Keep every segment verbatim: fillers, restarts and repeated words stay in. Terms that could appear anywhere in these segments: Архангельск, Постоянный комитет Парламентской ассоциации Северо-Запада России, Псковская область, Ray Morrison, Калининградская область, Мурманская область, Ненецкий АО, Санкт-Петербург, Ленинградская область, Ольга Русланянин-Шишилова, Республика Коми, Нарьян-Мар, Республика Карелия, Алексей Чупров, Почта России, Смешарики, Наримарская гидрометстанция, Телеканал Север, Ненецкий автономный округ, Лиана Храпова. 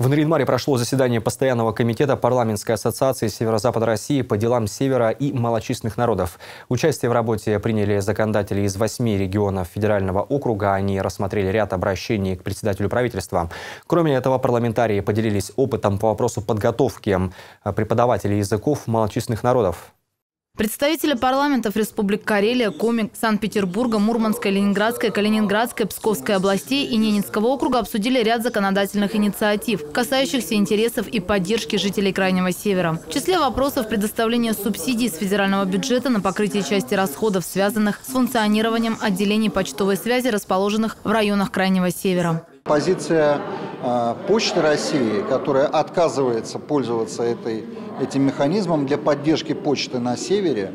В Нарьян-Маре прошло заседание Постоянного комитета Парламентской ассоциации Северо-Запада России по делам Севера и малочисленных народов. Участие в работе приняли законодатели из восьми регионов федерального округа. Они рассмотрели ряд обращений к председателю правительства. Кроме этого, парламентарии поделились опытом по вопросу подготовки преподавателей языков малочисленных народов. Представители парламентов Республик Карелия, Коми, Санкт-Петербурга, Мурманской, Ленинградской, Калининградской, Псковской областей и Ненецкого округа обсудили ряд законодательных инициатив, касающихся интересов и поддержки жителей Крайнего Севера. В числе вопросов предоставления субсидий из федерального бюджета на покрытие части расходов, связанных с функционированием отделений почтовой связи, расположенных в районах Крайнего Севера. Позиция Почты России, которая отказывается пользоваться этой, этим механизмом для поддержки почты на севере,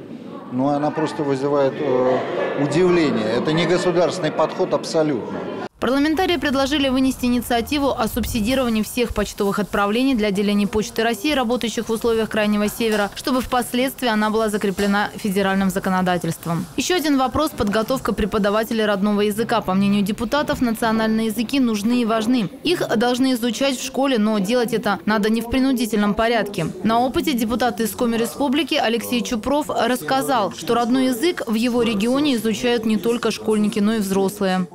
ну, она просто вызывает э, удивление. Это не государственный подход абсолютно. Парламентарии предложили вынести инициативу о субсидировании всех почтовых отправлений для отделений Почты России, работающих в условиях Крайнего Севера, чтобы впоследствии она была закреплена федеральным законодательством. Еще один вопрос – подготовка преподавателей родного языка. По мнению депутатов, национальные языки нужны и важны. Их должны изучать в школе, но делать это надо не в принудительном порядке. На опыте депутат из Коми Республики Алексей Чупров рассказал, что родной язык в его регионе изучают не только школьники, но и взрослые.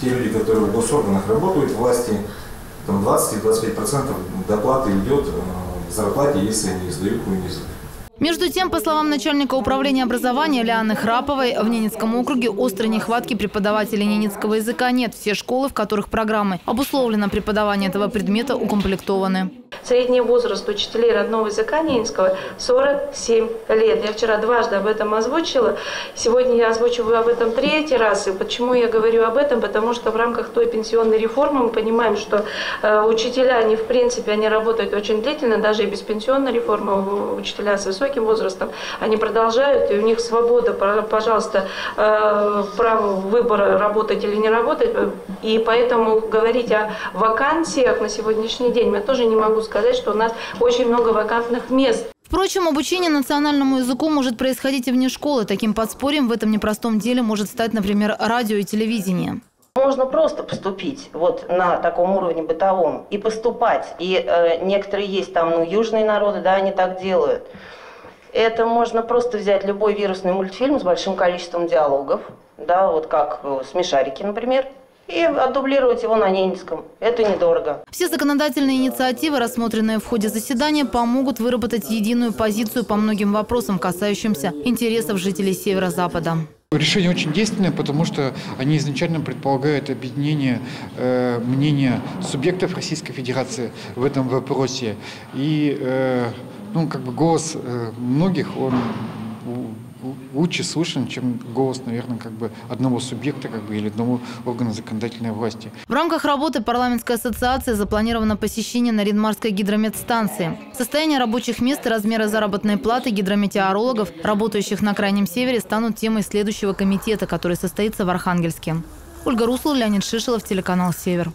Те люди, которые в госорганах работают, власти, там двадцать-двадцать пять процентов доплаты идет в зарплате, если они издают язык. Между тем, по словам начальника управления образования Лианы Храповой, в Ненецком округе острой нехватки преподавателей ненецкого языка нет. Все школы, в которых программы обусловлено преподавание этого предмета, укомплектованы. Средний возраст учителей родного языка ненецкого сорок семь лет. Я вчера дважды об этом озвучила. Сегодня я озвучиваю об этом третий раз. И почему я говорю об этом? Потому что в рамках той пенсионной реформы мы понимаем, что э, учителя, они в принципе, они работают очень длительно, даже и без пенсионной реформы учителя с высоким возрастом, они продолжают, и у них свобода, пожалуйста, право выбора, работать или не работать. И поэтому говорить о вакансиях на сегодняшний день я тоже не могу сказать, что у нас очень много вакантных мест. Впрочем, обучение национальному языку может происходить и вне школы. Таким подспорьем в этом непростом деле может стать, например, радио и телевидение. Можно просто поступить вот на таком уровне бытовом и поступать. И э, некоторые есть там, ну, южные народы, да, они так делают. Это можно просто взять любой вирусный мультфильм с большим количеством диалогов, да, вот как «Смешарики», например, и отдублировать его на ненецком. Это недорого. Все законодательные инициативы, рассмотренные в ходе заседания, помогут выработать единую позицию по многим вопросам, касающимся интересов жителей Северо-Запада. Решение очень действенное, потому что они изначально предполагают объединение э, мнения субъектов Российской Федерации в этом вопросе. И э, ну, как бы голос э, многих, он лучше слышен, чем голос, наверное, как бы одного субъекта, как бы, или одного органа законодательной власти. В рамках работы парламентской ассоциации запланировано посещение Наримарской гидрометстанции. Состояние рабочих мест и размеры заработной платы гидрометеорологов, работающих на Крайнем Севере, станут темой следующего комитета, который состоится в Архангельске. Ольга Русланянин-Шишилова, телеканал Север.